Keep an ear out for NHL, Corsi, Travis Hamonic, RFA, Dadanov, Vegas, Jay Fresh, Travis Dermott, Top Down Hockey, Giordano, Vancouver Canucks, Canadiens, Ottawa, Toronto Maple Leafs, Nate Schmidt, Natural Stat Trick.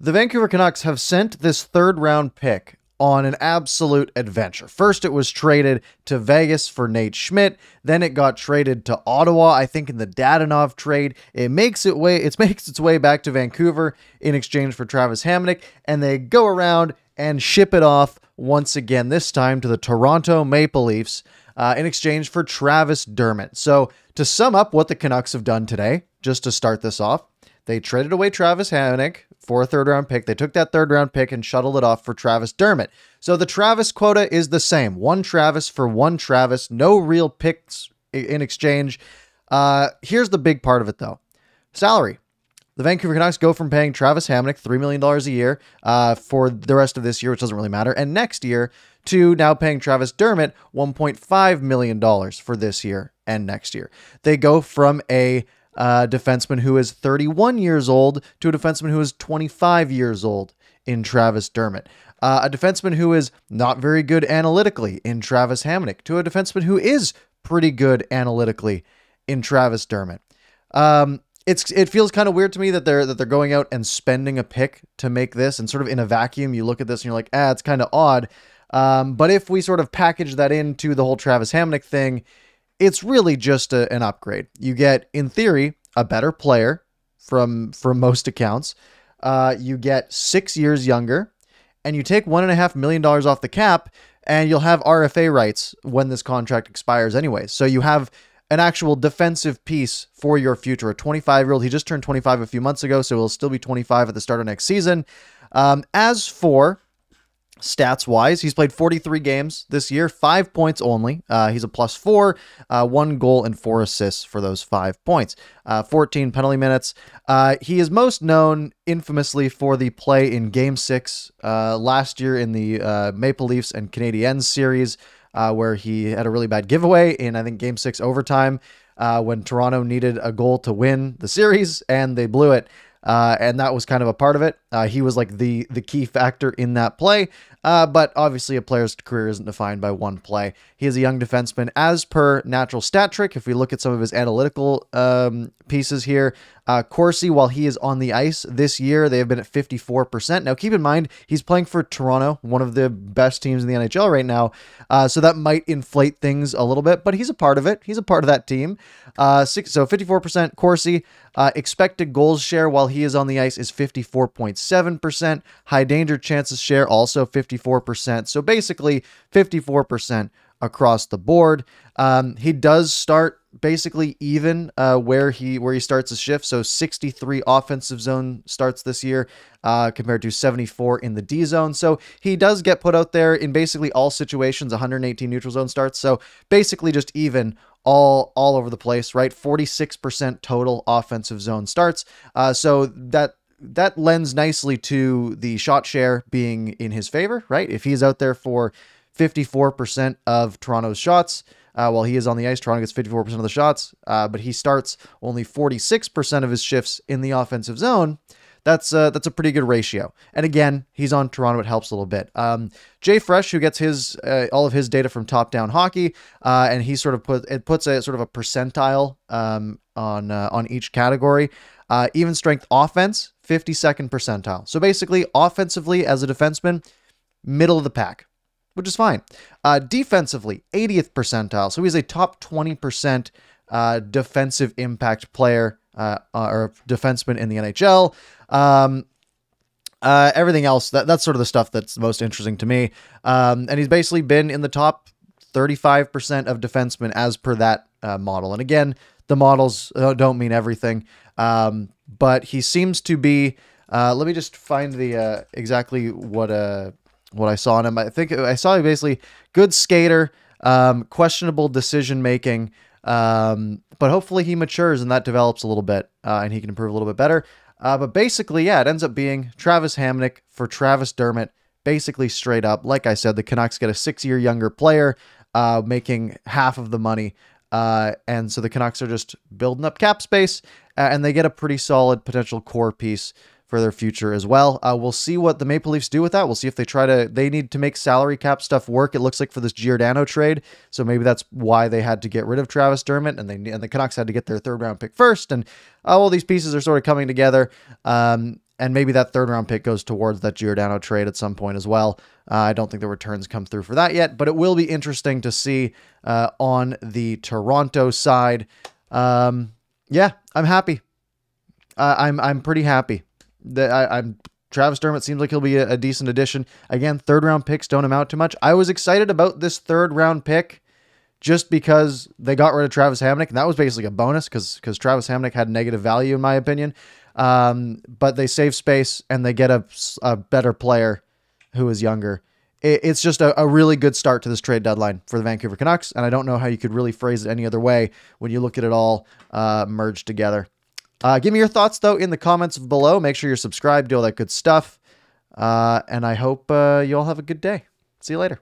The Vancouver Canucks have sent this third-round pick on an absolute adventure. First, it was traded to Vegas for Nate Schmidt. Then it got traded to Ottawa, I think in the Dadanov trade. It makes its way back to Vancouver in exchange for Travis Hamonic, and they go around and ship it off once again, this time to the Toronto Maple Leafs in exchange for Travis Dermott. So to sum up what the Canucks have done today, just to start this off, they traded away Travis Hamonic for a third-round pick. They took that third-round pick and shuttled it off for Travis Dermott. So the Travis quota is the same. One Travis for one Travis. No real picks in exchange. Here's the big part of it, though. Salary. The Vancouver Canucks go from paying Travis Hamonic $3 million a year for the rest of this year, which doesn't really matter, and next year, to now paying Travis Dermott $1.5 million for this year and next year. They go from a defenseman who is 31 years old to a defenseman who is 25 years old in Travis Dermott. A defenseman who is not very good analytically in Travis Hamonic to a defenseman who is pretty good analytically in Travis Dermott. It feels kind of weird to me that they're going out and spending a pick to make this, and sort of in a vacuum you look at this and you're like, it's kind of odd. But if we sort of package that into the whole Travis Hamonic thing, it's really just an upgrade. You get, in theory, a better player from most accounts. You get 6 years younger, and you take $1.5 million off the cap, and you'll have RFA rights when this contract expires anyway. So you have an actual defensive piece for your future. A 25-year-old, he just turned 25 a few months ago, so he'll still be 25 at the start of next season. As for stats-wise, he's played 43 games this year, 5 points only. He's a +4, 1 goal and 4 assists for those 5 points. 14 penalty minutes. He is most known infamously for the play in Game 6 last year in the Maple Leafs and Canadiens series, where he had a really bad giveaway in, I think, Game 6 overtime when Toronto needed a goal to win the series, and they blew it. And that was kind of a part of it. He was like the key factor in that play. But obviously a player's career isn't defined by one play. He is a young defenseman as per Natural Stat Trick. If we look at some of his analytical pieces here, Corsi, while he is on the ice this year, they have been at 54%. Now keep in mind, he's playing for Toronto, one of the best teams in the NHL right now. So that might inflate things a little bit, but he's a part of it. He's a part of that team. So 54% Corsi. Expected goals share while he is on the ice is 54.7%. High danger chances share also 54%. So basically 54% across the board. He does start basically even where he starts a shift. So 63 offensive zone starts this year compared to 74 in the D zone. So he does get put out there in basically all situations, 118 neutral zone starts. So basically just even all over the place, right? 46% total offensive zone starts. So that lends nicely to the shot share being in his favor, right? If he's out there for 54% of Toronto's shots, while he is on the ice, Toronto gets 54% of the shots, but he starts only 46% of his shifts in the offensive zone. That's a pretty good ratio. And again, he's on Toronto. It helps a little bit. Jay Fresh, who gets his all of his data from Top Down Hockey, and he sort of puts a sort of a percentile on each category. Even strength offense, 52nd percentile. So basically, offensively as a defenseman, middle of the pack, which is fine. Defensively, 80th percentile. So he's a top 20% defensive impact player. Or defenseman in the NHL. Everything else, that's sort of the stuff that's most interesting to me. And he's basically been in the top 35% of defensemen as per that model. And again, the models don't mean everything. But he seems to be, let me just find the exactly what I saw on him. I think I saw basically good skater, questionable decision-making, but hopefully he matures and that develops a little bit, and he can improve a little bit better. But basically, yeah, it ends up being Travis Hamonic for Travis Dermott, basically straight up. Like I said, the Canucks get a 6-year younger player, making half of the money. And so the Canucks are just building up cap space, and they get a pretty solid potential core piece for their future as well. We'll see what the Maple Leafs do with that. We'll see if they they need to make salary cap stuff work. It looks like for this Giordano trade. So maybe that's why they had to get rid of Travis Dermott and the Canucks had to get their third round pick first. And all these pieces are sort of coming together. And maybe that third round pick goes towards that Giordano trade at some point as well. I don't think the returns come through for that yet, but it will be interesting to see on the Toronto side. Yeah, I'm happy. I'm pretty happy. Travis Dermott seems like he'll be a decent addition. Again, third round picks don't amount to much. I was excited about this third round pick just because they got rid of Travis Hamonic, and that was basically a bonus because Travis Hamonic had negative value in my opinion. But they save space and they get a better player who is younger. It's just a really good start to this trade deadline for the Vancouver Canucks, and I don't know how you could really phrase it any other way when you look at it all merged together. Give me your thoughts, though, in the comments below. Make sure you're subscribed, do all that good stuff. And I hope you all have a good day. See you later.